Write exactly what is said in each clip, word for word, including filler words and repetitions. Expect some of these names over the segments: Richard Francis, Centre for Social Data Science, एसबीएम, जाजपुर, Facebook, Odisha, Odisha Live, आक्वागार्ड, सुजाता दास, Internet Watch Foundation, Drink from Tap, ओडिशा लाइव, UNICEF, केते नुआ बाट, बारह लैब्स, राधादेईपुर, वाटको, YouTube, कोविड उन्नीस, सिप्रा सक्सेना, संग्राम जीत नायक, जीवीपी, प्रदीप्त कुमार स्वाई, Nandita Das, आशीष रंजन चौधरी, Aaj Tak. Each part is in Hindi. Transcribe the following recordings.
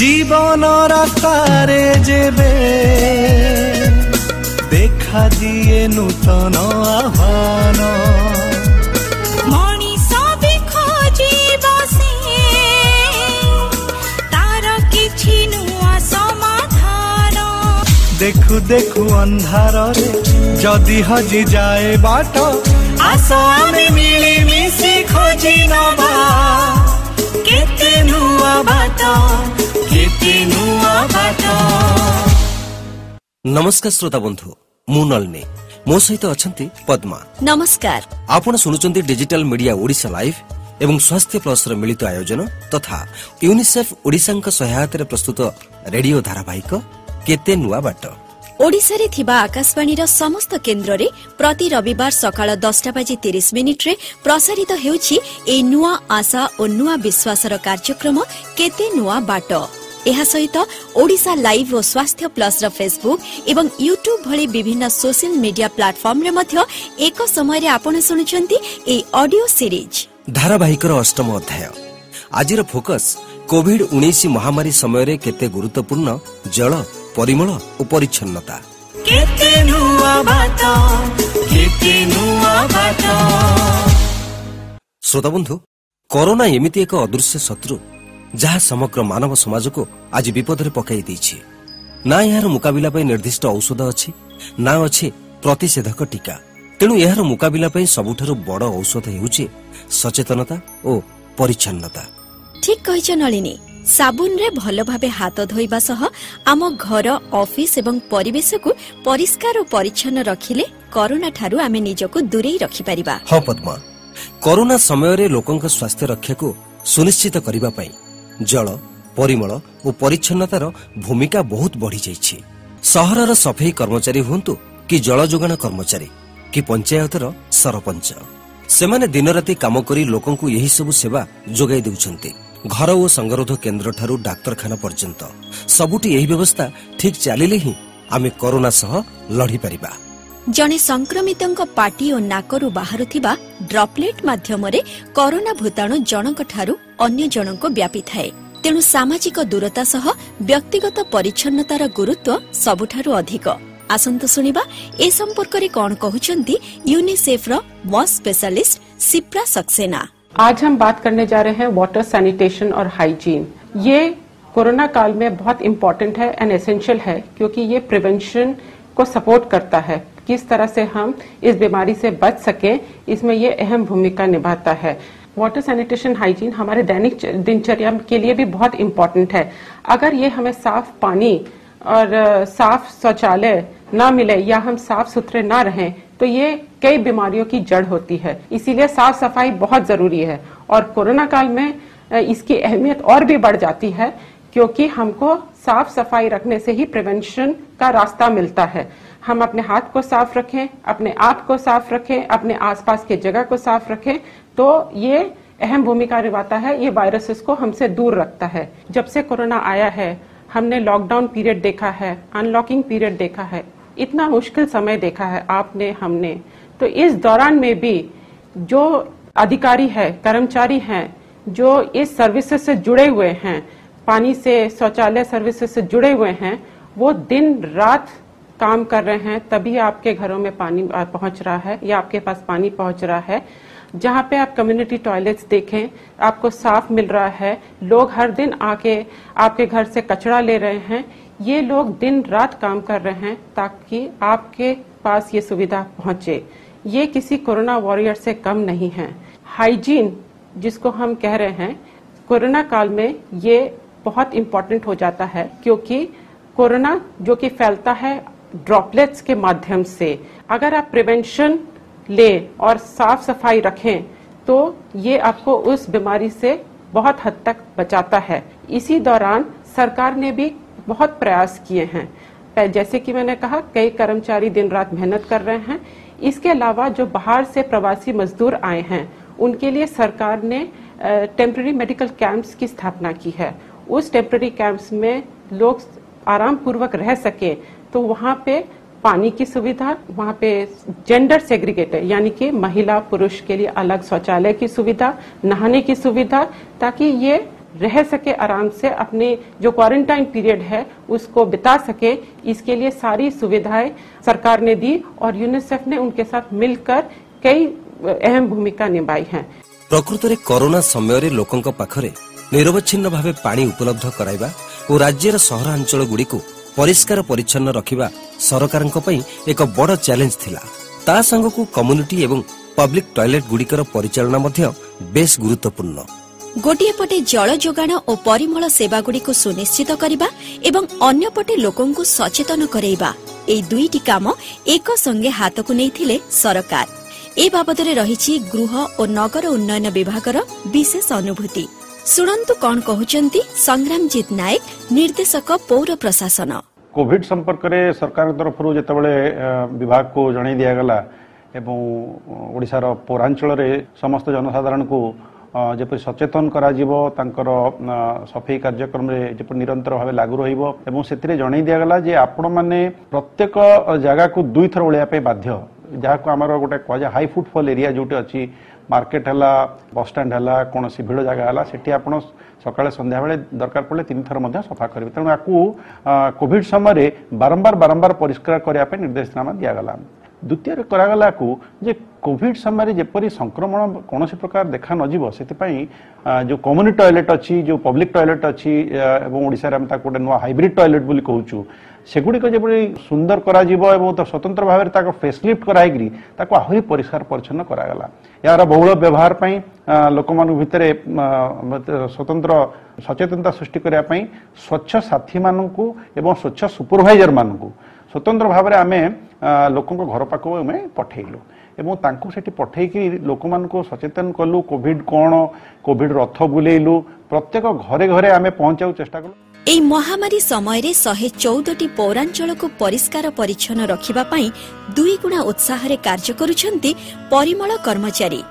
জীবনর তারে যেবে দেখা দিয়ে নূতন আহ্বান देखु देखु अंधार रे जदि हजि जाए बाट आशा आमे मिली मिसी खोजी नबा केते नुआ बाटा केते नुआ बाटा। नमस्कार श्रोता बंधु, मु नलनी मो सहित अछंती पद्मा। नमस्कार, आपण सुनुचंती डिजिटल मीडिया ओडिसा लाइव एवं स्वास्थ्य प्लस मिलित आयोजन तथा यूनिसेफ ओडिसा सहायतार प्रस्तुत रेडियो धारावाहिक केते नुआ बाट। ओडिसा रे थिबा आकाशवाणी रा समस्त केंद्र रे प्रति रविवार सकाळ दस टा बजे तीस मिनिट रे प्रसारित हेउछि ए नुआ आशा ओ नुआ विश्वास रा कार्यक्रम केते नुआ बाट। एहा सहित ओडिसा लाइव ओ स्वास्थ्य प्लस रा फेसबुक एवं यूट्यूब भली विभिन्न सोशल मीडिया प्लेटफार्म रे मध्य एक समय रे आपण सुनुचंती ए ऑडियो सीरीज धारावाहिक रा अष्टम अध्याय। आजिर फोकस कोविड उन्नीस महामारी समय रे केते गुरुत्वपूर्ण जल परिमल ओ परिच्छन्नता। केते नुआ बाटा केते नुआ बाटा। श्रोता बंधु, कोरोना एमिति एक अदृश्य शत्रु जहा समग्र मानव समाज को आज विपद रे पकाई दैछि। ना यार मुकाबिला पय निर्दिष्ट औषध अछि, ना अछि प्रतिषेधक टीका। तेनु यार मुकाबिला पय सबुठरो बड़ औषध हेउछि सचेतनता ओ परिच्छन्नता। ठीक कहिछ नलिनी। साबुन रे भलो भाबे हाथ धोइबा सह आम घर ऑफिस एवं परिवेश को परिष्कार ओ परिच्छन्न रखिले कोरोना ठारू आमे निजको दूरेई रखि परिबा। हां पद्मा, कोरोना समय रे लोकंक स्वास्थ्य रक्षा को सुनिश्चित करिबा पई जल परिमल ओ परिच्छन्नतार भूमिका बहुत बढ़ी जाईछि। शहरर सफाई कर्मचारी होंतु कि जल जोगाण कर्मचारी कि पंचायतर सरपंच, सेमाने दिनराती काम करी लोकंकु यही सब सेवा जोगाई देउछन्ते। घर और संगरोध केन्द्र ठारू डाक्तरखाना पर्यंत सबुटी यही व्यवस्था ठीक चालिले ही आमे कोरोना सह लड़ी परिबा। जने संक्रमितंक पाटी और नाकरू बाहरुथिबा ड्रॉपलेट माध्यम रे कोरोना भूताणु जनक ठारू अन्य जनक व्यापी थाए। तेनु सामाजिक दूरता सह व्यक्तिगत परिच्छन्नतार गुरुत्व सबुठारू अधिक। आसंतु सुनिबा ए संपर्क रे कोन कहउचंती यूनिसेफ रो मस्ट स्पेशलिस्ट सिप्रा सक्सेना। आज हम बात करने जा रहे हैं वाटर सैनिटेशन और हाइजीन। ये कोरोना काल में बहुत इम्पोर्टेंट है एंड एसेंशियल है, क्योंकि ये प्रिवेंशन को सपोर्ट करता है। किस तरह से हम इस बीमारी से बच सकें, इसमें ये अहम भूमिका निभाता है। वाटर सैनिटेशन हाइजीन हमारे दैनिक दिनचर्या के लिए भी बहुत इम्पोर्टेंट है। अगर ये हमें साफ पानी और साफ शौचालय ना मिले या हम साफ सुथरे ना रहें तो ये कई बीमारियों की जड़ होती है। इसीलिए साफ सफाई बहुत जरूरी है और कोरोना काल में इसकी अहमियत और भी बढ़ जाती है, क्योंकि हमको साफ सफाई रखने से ही प्रिवेंशन का रास्ता मिलता है। हम अपने हाथ को साफ रखें, अपने आप को साफ रखें, अपने आसपास के जगह को साफ रखें, तो ये अहम भूमिका निभाता है। ये वायरसेस को हमसे दूर रखता है। जब से कोरोना आया है हमने लॉकडाउन पीरियड देखा है, अनलॉकिंग पीरियड देखा है, इतना मुश्किल समय देखा है आपने हमने। तो इस दौरान में भी जो अधिकारी है, कर्मचारी हैं, जो इस सर्विसेज से जुड़े हुए हैं, पानी से शौचालय सर्विसेज से जुड़े हुए हैं, वो दिन रात काम कर रहे हैं, तभी आपके घरों में पानी पहुंच रहा है या आपके पास पानी पहुंच रहा है। जहाँ पे आप कम्युनिटी टॉयलेट्स देखें आपको साफ मिल रहा है, लोग हर दिन आके आपके घर से कचरा ले रहे हैं। ये लोग दिन रात काम कर रहे हैं ताकि आपके पास ये सुविधा पहुंचे। ये किसी कोरोना वॉरियर से कम नहीं है। हाइजीन जिसको हम कह रहे हैं, कोरोना काल में ये बहुत इम्पोर्टेंट हो जाता है, क्योंकि कोरोना जो कि फैलता है ड्रॉपलेट्स के माध्यम से, अगर आप प्रिवेंशन ले और साफ सफाई रखें तो ये आपको उस बीमारी से बहुत हद तक बचाता है। इसी दौरान सरकार ने भी बहुत प्रयास किए हैं। जैसे कि मैंने कहा, कई कर्मचारी दिन रात मेहनत कर रहे हैं। इसके अलावा जो बाहर से प्रवासी मजदूर आए हैं उनके लिए सरकार ने टेम्पररी मेडिकल कैंप्स की स्थापना की है। उस टेम्पररी कैंप्स में लोग आराम पूर्वक रह सके तो वहाँ पे पानी की सुविधा, वहाँ पे जेंडर सेग्रीगेटेड यानी कि महिला पुरुष के लिए अलग शौचालय की सुविधा, नहाने की सुविधा, ताकि ये रह सके, आराम से अपने जो क्वारंटाइन पीरियड है उसको बिता सके, इसके लिए सारी सुविधाएं सरकार ने दी और यूनिसेफ ने उनके साथ मिलकर कई अहम भूमिका निभाई है। प्रकृत में कोरोना समय रे लोकंक पाखरे निरवच्छिन्न भावे पानी उपलब्ध कराइबा और राज्यर सहरांचल गुड़िकु परिष्कार परिच्छन्न रखिबा सरकारंक पई एक बड़ चैलेंज थिला। ता संगकु कम्युनिटी एवं पब्लिक टॉयलेट गुड़िकर परिचालन मध्य बेस गुरुत्वपूर्ण। गोटे पटे जल जोगाण और परिमल सेवा गुड़िकु सुनिश्चित करिबा एवं अन्य पटे लोकंकु सचेतन करेइबा, एई दुईटी काम एक संगे हाथकु नेथिले सरकार। ए बाबदरे रहिछि गृह और नगर उन्नयन विभागर विशेष अनुभूति। सुनंतु कौन कहउचंती संग्राम जीत नायक, निर्देशक पौर प्रशासन। कोविड संपर्क रे सरकार तरफ जते बेले विभाग को जणै दिया गला एवं ओडिसा रो पौरांचल रे समस्त जनसाधारण को जेपरि सचेतन करा जीवो, तांकर सफाई कार्यक्रम रे जेपरि निरंतर भाव लागू रहिबो एवं सेतिरे जणै दिया गला जे आपण माने प्रत्येक जागा को दुई थर ओळिया पे बाध्य, जहाँको आमर गोटे क्या हाई फुटफल एरिया जोटे अच्छी मार्केट है, बसस्टाण्ड है, कौन सी भिड़ जगह है, सेठी आप सका संध्या बेले दरकार पड़े तीन थर मध्य सफा करेंगे। तेणु या कोविड समय बारंबार बारंबार परिष्कार करने निर्देशनामा दिगला। द्वितीय करागला जे कोविड समय जेपरी संक्रमण कौन प्रकार देखा नजीब से जो कम्युनिटी टॉयलेट अच्छी, जो पब्लिक टॉयलेट अच्छी और ओडिसा रे हम ताको गोटे नुआ हाइब्रिड टॉयलेट बोली कहूँ, सेगुड़ी जपरी सुंदर कर स्वतंत्र भाव फेसलिफ्ट कराई आहरी परिष्कार परिच्छन करागला। यार बहुल व्यवहार पर लोक भितर स्वतंत्र सचेतनता सृष्टि करने स्वच्छ साथी मानू एवं स्वच्छ सुपरभाइजर मानू स्वतंत्र भाव में आमे लोक घर पाक पठेलु एवं तांकु सेठी पठेकी लोक मानकु सचेतन कलु, कोविड कौन, कोविड रथ बुलेलु, प्रत्येक घरे घरे आमे पहुँचाउ चेष्टा कलु। एई महामारी समय रे एक सौ चौदह टी पौरांचल को परिष्कार परिच्छन रखिबा पई दुई गुणा उत्साह रे कार्य करूछंती परिमल कर्मचारी।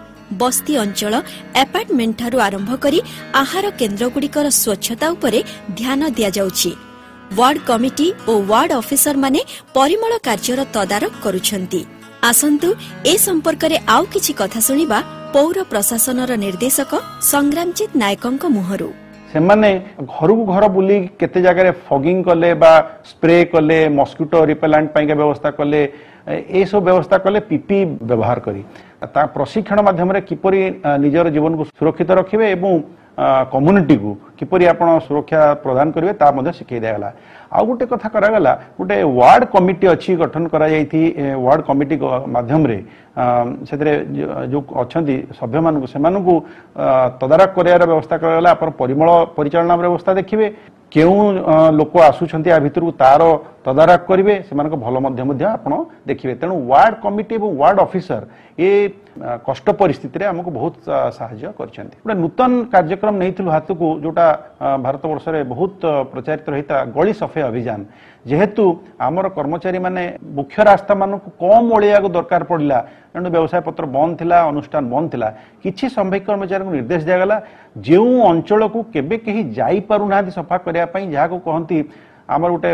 बस्ती अंचल अपार्टमेंट थारु आरंभ करी आहार केन्द्र गुडीकर स्वच्छता उपरे ध्यान दिया जाउछि। वार्ड कमिटी और वार्ड ऑफिसर माने परिमल कार्यर तदारक करूछंती। आसंतु ए संपर्क रे आउ किछि कथा सुनिबा पौर प्रशासन रो निर्देशक संग्रामजीत नायकंक मुहरु। सेमाने घरु घर बुली केते जागा रे फॉगिंग कले बा स्प्रे कले, मस्किटो रिपेलेंट पई के व्यवस्था कले, ए सब व्यवस्था कले पीपी व्यवहार करी ता प्रशिक्षण माध्यम रे किपरि निजर जीवन को सुरक्षित रखिबे एवं कम्युनिटी को किपरि आपण सुरक्षा प्रदान करेंगे ता मध्य शिखाई दिगला। आउ गोटे कथा करागला गोटे वार्ड कमिटी अच्छी गठन करा जाई थी, वार्ड कमिटी माध्यम रे से जो अच्छा सभ्य मानू से तदारक करार व्यवस्था कराला। आप परिमल परिचालना व्यवस्था देखिए क्यों लोक आसुंट या भितर तार तदारक करेंगे से भल आप देखिए। तेणु वार्ड कमिटी और वार्ड ऑफिसर ये कष्ट परिस्थिति रे हमको बहुत साहाय्य करछन्ति। गोटे नूतन कार्यक्रम नहींथिलु हाथ को जोटा भारत वर्ष रे बहुत प्रचारित रहिता गली सफाई अभियान, जेहेतु आमर कर्मचारी माने मुख्य रास्ता मानक कम ओलिया को दरकार पड़ला, एणु व्यवसाय पत्र बंद थिला, अनुष्ठान बंद थिला, किछि संबंधित कर्मचारी को निर्देश दिगला जो अंचल को केबे केही जाई पारु नाथि सफा करिया पई, जहा को कहंती आमर गोटे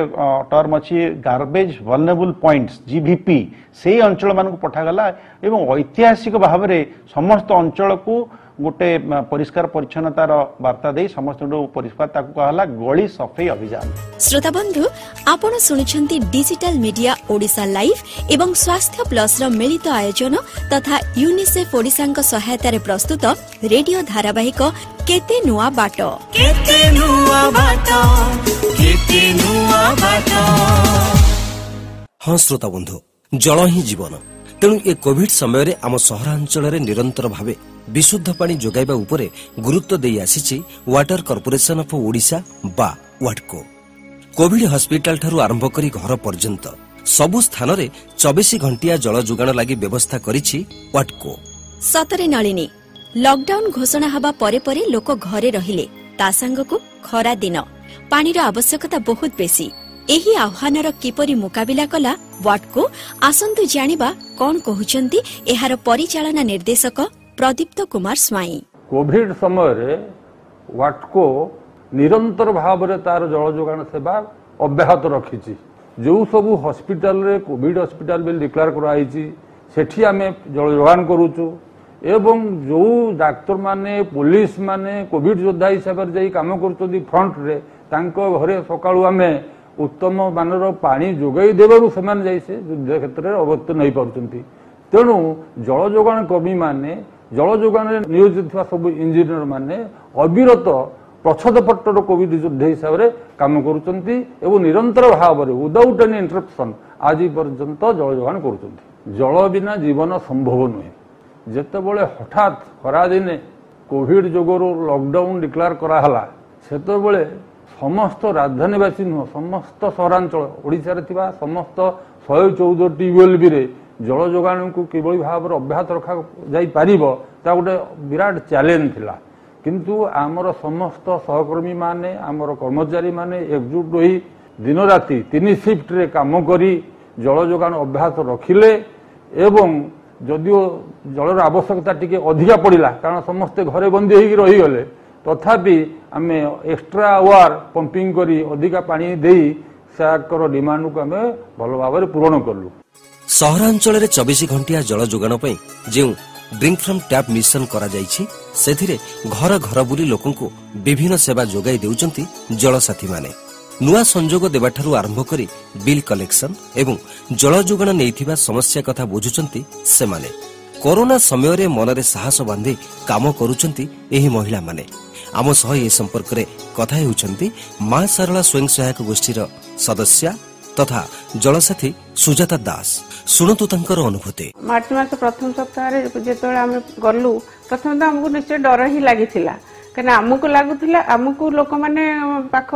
टर्म अच्छी गार्बेज वल्नेरेबल पॉइंट्स जीवीपी, से अंचल मानक पठागला एवं ऐतिहासिक भाव में समस्त अंचल को गोटे परिष्कार परिच्छन्नतार वार्ता दे समस्त परिष्कार ताकू कहला गली सफाई अभियान। श्रोता बंधु आपण सुनिछंती डिजिटल मीडिया ओडिशा लाइव एवं स्वास्थ्य प्लस रो मिलित आयोजन तथा यूनिसेफ ओडिशांक सहायता रे प्रस्तुत रेडियो धारावाहिक केते नुआ बाट। केते नुआ बाट, केते नुआ बाट। हां श्रोता बंधु, जल ही जीवन। तेणु ए कोविड समय रे आम सहरांचल रे निरंतर भावे विशुद्ध पानी जोगाइबा उपरे गुरुत्व देई आसीछि वाटर कॉर्पोरेशन ऑफ ओडिशा बा वाटको। कोविड हॉस्पिटल थारु आरंभ करी घर पर्यंत सबु स्थान रे चौबीस घंटिया जल जोगाण लागि व्यवस्था करिछि वाटको। सतरे नलिनी लॉकडाउन घोषणा हवा परे परे लोक घरे रहिले, ता संगकु खरा दिन पानी रो आवश्यकता बहुत बेसी। एही आह्वानर किपरि मुकाबिला कला वाटको, आसंतु जानिबा कोन कहउचंती एहार परिचालना निर्देशक प्रदीप्त कुमार स्वाई। कोविड समय रे वाटको निरंतर भाव रे तार जल जोगाण सेवा अब्याहत रखिछि। जो सबू हॉस्पिटल रे कोविड हॉस्पिटल बिल डिक्लेयर कराई छि सेठी आमे जल जोगाण करूछु एवं जो डाक्टर माने पुलिस माने कोविड योद्धा हिसाब से कम कर फ्रंट रे घरे सकाळु आमे उत्तम मानर पानी जोगाई देवर से क्षेत्र में अवतीर्ण हो पार्टी। तेणु जल जोगाण कर्मी माने जल जोगाण नियोजित सब इंजीनियर माने अविरत प्रच्छदपट्टर कोविड योद्धा हिसाब से कम कर निरंतर भाव में विदाउट एनी इंटरप्शन आज पर्यंत जल जोगाण कर। जल बिना जीवन संभव नुहे। जितेबाला हठात खरादिने कोविड जोगुरु लॉकडाउन डिक्लेयर कराला सेतबेले समस्त राजधानीवासी नुह समस्त सहरांचल ओडिशा रे थिबा समस्त शहे चौदह ट्यूबवेल भी रे जल जोगाण को किबोली भाव अब्याहत रखा जाई पारिबो ता गोटे विराट चैलेंज थिला। किंतु आमर समस्त सहकर्मी माने आमर कर्मचारी माने एकजुट रही दिन राति तीन शिफ्ट रे काम करी जल जोगाण अब्याहत रखिले एवं जदिओ जलर आवश्यकता टिके अधिका पड़ा कारण समस्ते घरे बंदी हो रहीगले तथापि आम एक्सट्रा आवर पंपिंग करी अधिका पानी देई साकर डिमांड को आम भल भाव पूरण कलु। सहरांचल रे चौबीस घंटिया जल जोगाण पई जे ड्रिंक फ्रॉम टैप मिशन करा जाईछि सेथिरे घर घर बुली लोकन को विभिन्न सेवा जोगाई देउचंती जल साथी माने। नुआ संजोग देवाठारू आरंभ करी बिल कलेक्शन एवं जल जोगाण नेइथिबा समस्या कथा बुझुचंती सेमाने। कोरोना समय रे मनरे साहस बांधि काम करूचंती एही महिला माने। आम सह ए संपर्क रे कथा हेउचंती मां सरला स्वयं सहायक गोष्ठी रो सदस्य तथा जलसाथी सुजाता दास। सुनतु तंकर अनुभूति। मार्च मास प्रथम सप्ताह रे जेतोळे आमे गल्लू प्रथम त हमकु निश्चय डर ही लागिथिला कहीं आमको लगुला आमको लोक मैंने पाख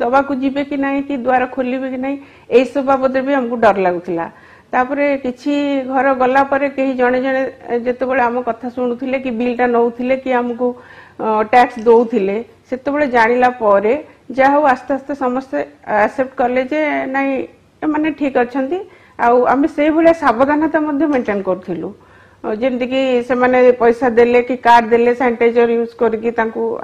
दवा जीवे कि ना कि द्वार खोलिए कि ना सब बाबद भी आमको डर लगुला। कि घर गलापर कहीं जड़े जड़े जिते आम कथा शुणुले कि बिलटा नौले कि आमको टैक्स दौले से जाना पर जा आस्ते आस्ते समस्ते आक्सेप्ट कले नाई मैंने ठीक अच्छा आम से भाया सावधानता मेन्टेन करूँ जमती कि से पैसा देले कि कार्ड देले सैनिटाइजर यूज करके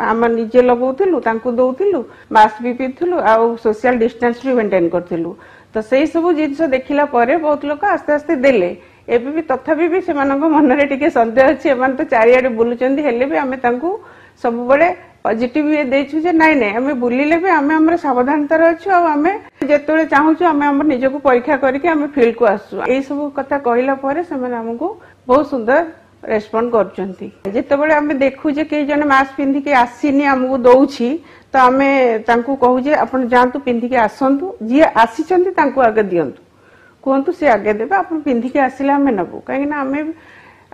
आम निजे लगौलु दौलू मास्क भी पीथुलु आउ सोशल डिस्टेंस भी मेंटेन करथिलु। तो से सब जिनस देखला बहुत लोग आस्ते आस्ते देले एबे भी तथापि भी से मन में टे सन्देह अच्छे एमन तो चारिआडे बुलुचंदी हेले भी आम सब बड़े पॉजिटिव ये देछु जे नाई नाई आम बुलिले भी आम हमर सावधानता रछु आ आम जेतोळे चाहूछु आम हमर निजको परीक्षा करके आम फील्ड को आसु। ए सब कथा कहला पर से माने हमको बहुत सुंदर रेस्पॉन्ड कर। जितेबाला आम देखु जे कई जन मास्क पिंधिक आसनी आमको दौची तो आम कहूजे आप जातु पिंधिक आसतु जी आसी आगे दिंतु कहतु सी आगे देवे आप पिंधिक आसले आम नबू कहीं आम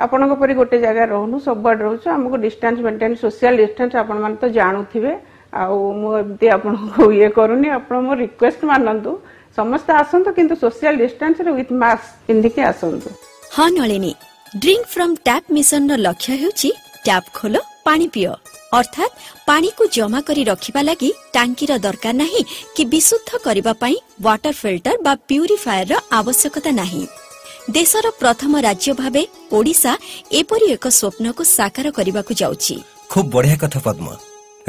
आपण परी गोटे जगह रहनु सब आड़े रोचु आमको डिस्टेंस मेंटेन सोशल डिस्टेंस आपण माने तो जानुथिबे आउ मो एमती आपण को ये करूनी आपण मो रिक्वेस्ट मानंतु समस्त आसंतु किंतु सोशल डिस्टेंस रे विथ मास्क पिंधिक आसंतु। हां नळेनी ड्रिंक फ्रॉम टैप मिशन रो लक्ष्य हेउची टैप खोलो पानी पियो अर्थात पानी को जमा करी रखिबा लागि टांकी रो दरकार नाही कि विशुद्ध करिबा पई वाटर फिल्टर बा प्यूरिफायर रो आवश्यकता नाही। देशर प्रथम राज्य भावे ओडिशा एपरी एक स्वप्न को साकार करिबाकु जाउची। खूब बढ़िया कथा पद्म।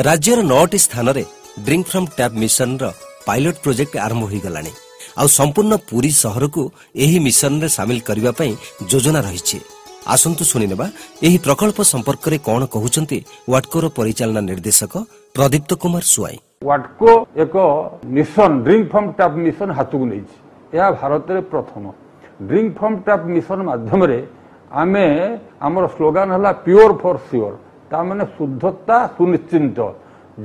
राज्यर नौटी स्थान रे ड्रिंक फ्रॉम टैप मिशन रो पायलट प्रोजेक्ट आरंभ होई गलानी आउ संपूर्ण पूरी शहर को एही मिशन रे शामिल करिबा पई योजना रहिछि। आसंतु सुनिनेबा एही प्रकल्प संपर्क रे कोन कहउचंती वाटको रो परिचालन निर्देशक प्रदीप कुमार स्वाई। वाटको एक mission drink from tap mission हातु नैछि। या भारत रे प्रथम ड्रिंक फ्रॉम टैप मिशन माध्यम रे आमे आमर स्लोगान हला प्योर फॉर श्योर ता माने शुद्धता सुनिश्चित।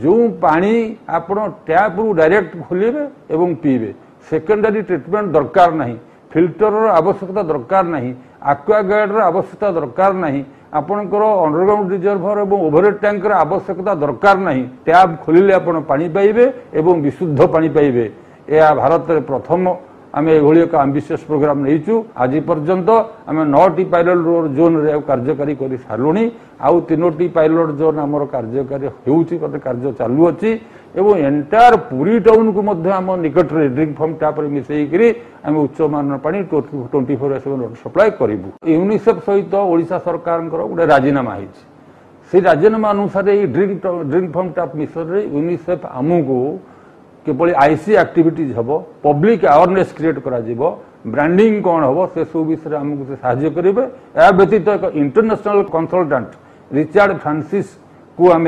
जो पानी आपण टैप रु डायरेक्ट खोलिबे एवं पीबे सेकेंडरी ट्रीटमेंट दरकार नहीं फिल्टर रो आवश्यकता दरकार नहीं आक्वागार्ड रो आवश्यकता दरकार नहीं आपणकर अंडरग्राउंड रिजर्वर एवं ओवरहेड टैंक रो आवश्यकता दरकार नहीं टैप खोलिले आपण पानी पाइबे एवं विशुद्ध पानी पाइबे। या भारत रे प्रथम आम एभली एक आम्बिशियस प्रोग्राम नहींचु। आज पर्यंत आम नौटी पायलट जोन रे कार्यकारी कर सारूँ आउ तीनोटी पायलट जोन आम कार्यकारी होते कार्य चालू अच्छी एवं एंटायर पूरी टाउन को आम निकट में ड्रिंक फ्रॉम टैप रे मिसेकरी आम उच्च मान पानी ट्वेंटी फोर सेवन सप्लाय करूँ। यूनिसेफ सहित ओडिशा सरकार गोटे राजीनामा हो राजीनामा अनुसार drink drink from tap mission UNICEF आमको किपली आईसी एक्टिविटीज हम पब्लिक अवेयरनेस क्रिएट करा जीवो ब्रांडिंग कौन हम से सब विषय आमको से साहाय्य करेंगे। या व्यतीत एक इंटरनेशनल कंसल्टेंट रिचार्ड फ्रांसिस को आम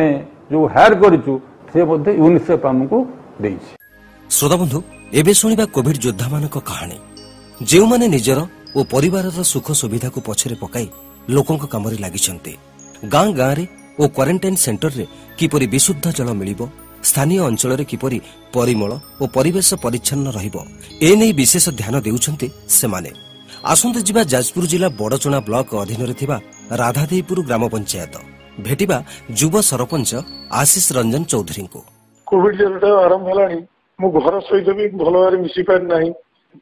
जो हायर करूँ से यूनिसेफ आमको दे। श्रोता बंधु एबे सुनिबा कोविड योद्धा मान कहानी जो माने निजर और परिवार सुख सुविधा को पछरे पकाई लोकों का कामरे लागिसंते गां गां रे ओ क्वारंटाइन सेंटर रे किपरि विशुद्ध जल मिलिबो स्थानीय अंचल रे किपरि परिमल और परिवेश परिच्छन्न रहिबो ए नै विशेष ध्यान देउछन्ते से माने। आसंत जिबा जाजपुर जिला बड़चणा ब्लॉक अधीन रे थिबा राधादेईपुर ग्राम पंचायत भेटिबा युवा सरपंच आशीष रंजन चौधरी को। कोविड जल्दी आरंभ हलाणी मु घर सहित भी भल भाव मिशि पार ना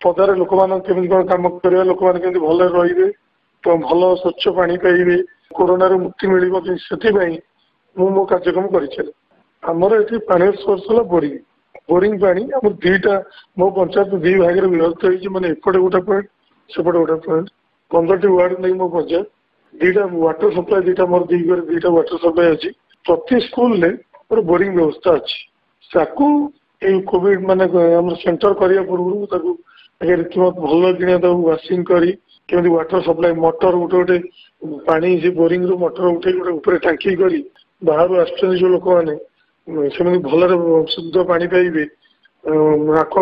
पदार लोक मैंने कम कर लोक मैंने भल रे भल स्वच्छ पा पाइबे कोरोना रु मुक्ति मिले से मो कार्यक्रम करमर ये पानी सोर्स है बोरिंग बोरिंग पानी आम दीटा मो पंचायत दी भाग में विभक्त हो मैंने एपटे गोटे पॉइंट सेपटे गोटे पॉइंट पंद्रह वार्ड नहीं मो पंचायत दीटा वाटर सप्लाई दीटा मोर दी घर दीटा वाटर सप्लाई अच्छी प्रति स्कूल ने मोर बोरिंग व्यवस्था अच्छी कोविड माने सेंटर करने पूर्व रीतिमत भल कि वाशिंग करमी वाटर सप्लाई मटर गोटे गोटे पानी बोरिंग रु मटर उठे गोटे टांकी कर बाहर आसुच्च जो लोक मैंने से भल शुद्ध पा पाइबे नाक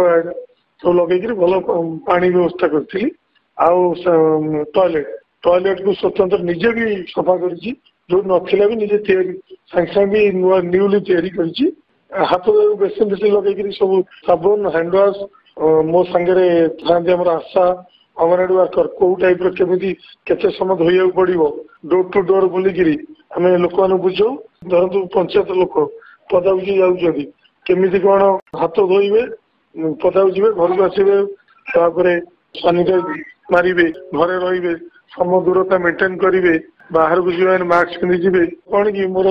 सब लगे भल पा व्यवस्था करी टॉयलेट टॉयलेट को स्वतंत्र निजे भी सफा कर हाथ बेसिन बेसिन लगे सब साबुन हैंडवाश मो सागर थाती आम आशा अंगनवाड़ी वर्कर कौ टाइप रमी के समय धोया पड़ो डोर टू डोर बुलिकी आम लोक मान बुझाऊ धरतु पंचायत लोक पदाकू जाऊँगी केमी कौन हाथ धोबे पदाकू जी घर को आसवे सानिटाइज मारे घर रे सम दूरता मेन्टेन करेंगे बाहर को जी मास्क पिंधि जी कौन कि मोर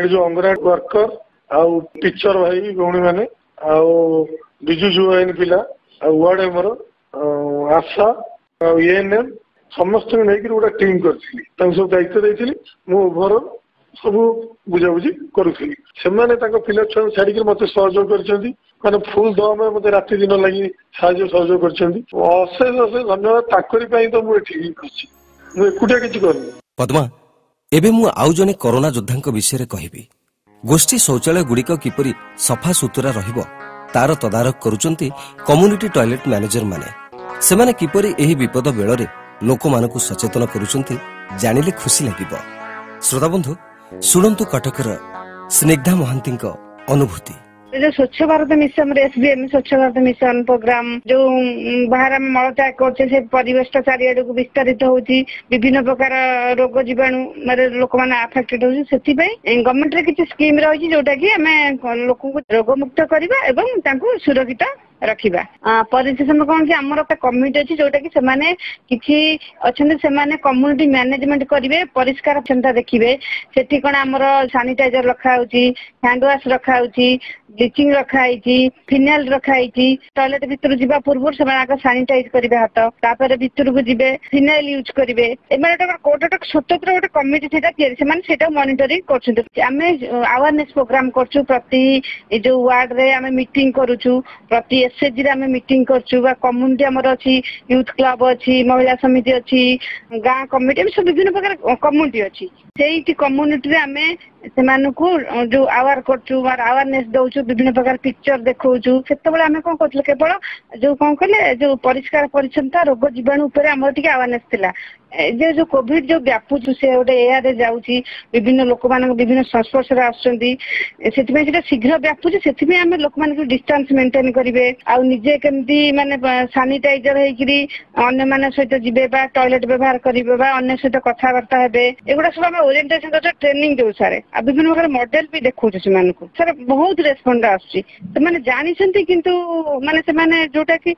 ये जो अंगनवाड़ी वर्कर आउ टीचर भाई भौणी मैंने आजु जुआईन पिला वार्ड एमर आशा आएनएम समस्त नहीं गोटे टीम करी सब दायित्व देती मुझर सब बुझाबुझी करी पिला छुआ छाड़ी मत सहयोग कर फुल दम मत राति दिन लगी साहयोग करशेष अशेष धन्यवाद ताकरी तो मुझे मुकुटिया किसी करनी। पद्मा एवं मु आउ जने कोरोना योद्धा विषय कहबी गोष्ठी शौचालय गुड़िक किपरि सफा सुतरा रहिबो तार तदारक करुचन्ति कम्युनिटी टॉयलेट मैनेजर माने सेमाने किपरि एही विपद बेलरे लोकमानकु सचेतन करुचन्ति जानिले खुशी लागिबो। श्रोता बंधु सुनन्तु कटकर स्नेग्धा महांतीक अनुभूति। जो स्वच्छ भारत मिशन एसबीएम स्वच्छ भारत मिशन प्रोग्राम जो बाहर आम मलत्याग करे परिवेश चारिआड को विस्तारित होची विभिन्न प्रकार रोग जीवाणु लोक मैंने आफेक्टेड होची से गवर्नमेंट रे किसी स्कीम रही जोटा कि आम लोक रोग मुक्त करवा एवं तांको सुरक्षित रखा परिचय समय कौन कि आमर एक कमिटी अच्छी जोटा कि सेमाने किसी अच्छा से कम्युनिटी मैनेजमेंट करेंगे परिष्कार क्षमता देखिए सेठी कौन आमर सानिटाइजर रखाऊ हैंडवाश रखाऊ ब्लीचिंग रखाई फिनाइल रखाई टॉयलेट भितर जावा पूर्व से सानिटाइज करेंगे हाथ तापर भितर को जी फिनाइल यूज करेंगे गोटे स्वतंत्र गोटे कमिटी से मॉनिटरिंग कर अवेयरनेस प्रोग्राम कर प्रति जो वार्ड रे आम मीटिंग करूचु प्रति एसएचजी आम मीटिंग कर कम्युनिटी आमर अच्छी यूथ क्लब अच्छी महिला समिति अच्छी गाँ कमिटी सब विभिन्न प्रकार कम्युनिटी अच्छी से कम्युनिटी आम से जो आवार करूँ आवारनेस दौचु विभिन्न प्रकार पिक्चर देखा से आम कौन करें केवल जो कौन कहे जो परिष्कार परिच्छन्नता रोग जीवाणु अवेयरनेस था जो जो कोविड जो व्यापुच से गोटे एयर जाऊँगी विभिन्न लोक मान विभिन्न संस्पर्श आसपाई शीघ्र व्यापुच से आम लोक मान डिस्टेंस मेंटेन करेंगे आउ निजे केमती माने सानिटाइजर होकर अन्य सहित जीवे टॉयलेट व्यवहार करेंगे अन्य सहित कथबार्ता हे एगुड़ा सब आम ओरिएंटेशन कर ट्रेनिंग दो सारे विभिन्न प्रकार मॉडल भी देखा सर बहुत रेस्पंड आसने जानी किंतु मानते माने जोटा कि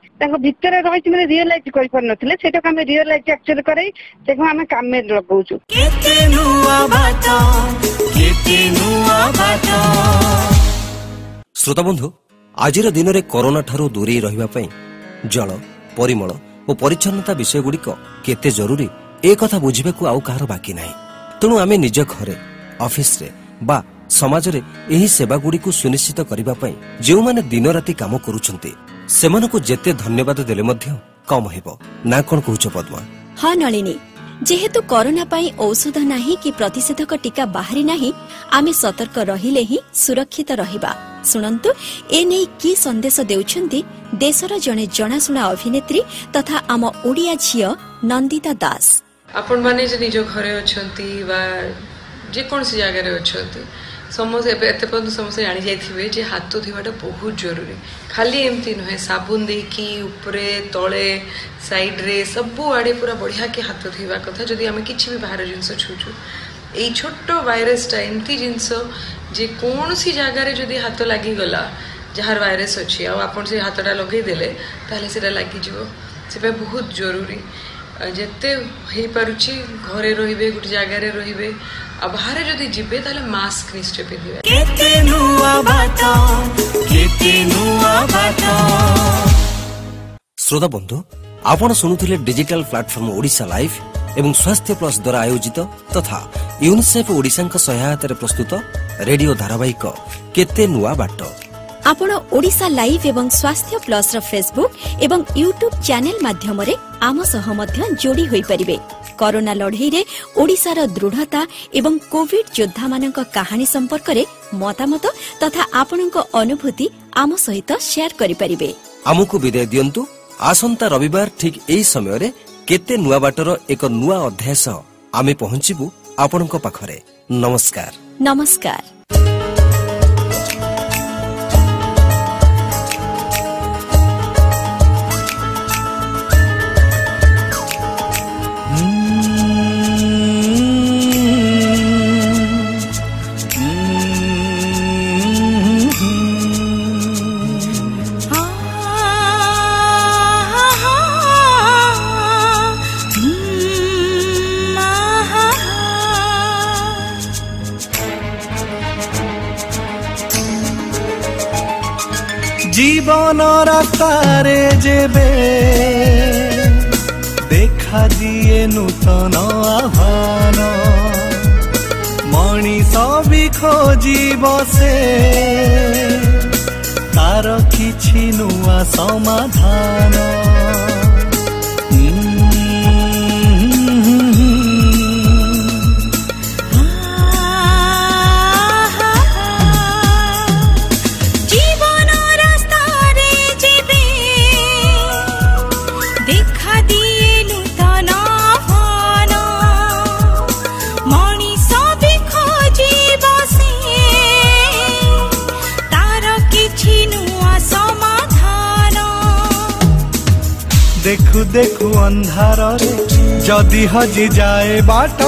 भितर रही मैंने रियलाइज करें रियलाइज एक्चुअली कराई श्रोता बंधु आज दिन में कोरोना ठारू दूरे रहिबा पई जल परिमल और परिच्छन्नता विषय गुड़िक केते जरूरी एक बुझाक आउ कहार बाकी नाही। तेणु आमे निज घरे ऑफिस रे बा समाज रे एही सेवा गुडी को सुनिश्चित करिबा पई जेउ माने दिन राती काम करूछन्ते सेमानको जेते धन्यवाद देले मध्य कम हेबो ना कोन कहूछ पद्मा। हां नलिनी, जेहेतु कोरोना पाई औषध नाही कि प्रतिषेधक टीका बाहरी नाही, आमे सतर्क रहिले ही सुरक्षित रहिबा। सुनंतु ए नै की संदेश देउछन्ती देशर जने जनासुना अभिनेत्री तथा आम ओडिया झियो नंदिता दास। आपण माने जे निज घरे अछन्ती बा जे कोन से जागा रे अछन्ती समस्त एते पद समस्त जानि जायथिबे जे हाथ धोवाटा बहुत जरूरी। खाली एमती नहे साबुन दे की ऊपरे तळे साइड रे सब आड़े पूरा बढ़िया के हाथ धोवा कथा। जदि हम किछि भी बाहर जिंस छुछु ए छोटो वायरस टा एमती जिंस जे कोन सी जागा रे जदि हाथ लागि गला जहार वायरस अछि आ आपण से हाथटा लगै देले ताले सेटा लागि जिवो। सेबे बहुत जरूरी जेते हे पारुछि घरे रहिबे गुट जागा रे रहिबे आ बाहर जदि जिबे ताले मास्क निश्चय पिन्हिबे। केते नुआ बाटा, केते नुआ बाटा। श्रोता बंधु, आपण सुनुथिले डिजिटल प्लेटफॉर्म ओडिशा लाइव एवं स्वास्थ्य प्लस द्वारा आयोजित तथा यूनिसेफ ओडिशा का सहायता रे प्रस्तुत रेडियो धारावाहिक केते नुआ बाटा। आपण ओडिशा लाइव एवं स्वास्थ्य प्लस रा फेसबुक एवं यूट्यूब चैनल माध्यम रे आम सह मध्य जोड़ी होई परिबे। कोरोना लड़ाई रे ओडिशा रा दृढ़ता एवं कोविड योद्धा मानक कहानी संपर्क रे मतामत तथा आपनक अनुभूति आम सहित शेयर करि परिबे। हमकु विदाय दियंतु। आसंता रविवार ठीक एही समय रे केते नुआ बाटर एक नुआ अध्याय सह आमे पहुंचीबु आपनक पाखरे। नमस्कार। नमस्कार। जीवन रास्तारे जेबे देखा दिए नूतन आह्वान मनीष भी खोजी बसे तार किछि नुआ समाधान। देखु देखु अंधार रे जदि हजि जाए बाट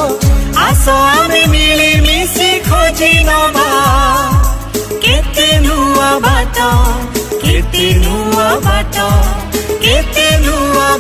आशा आमे मिली मिसी खोजी नबा केते नुआ बाट, केते नुआ बाट, केते नुआ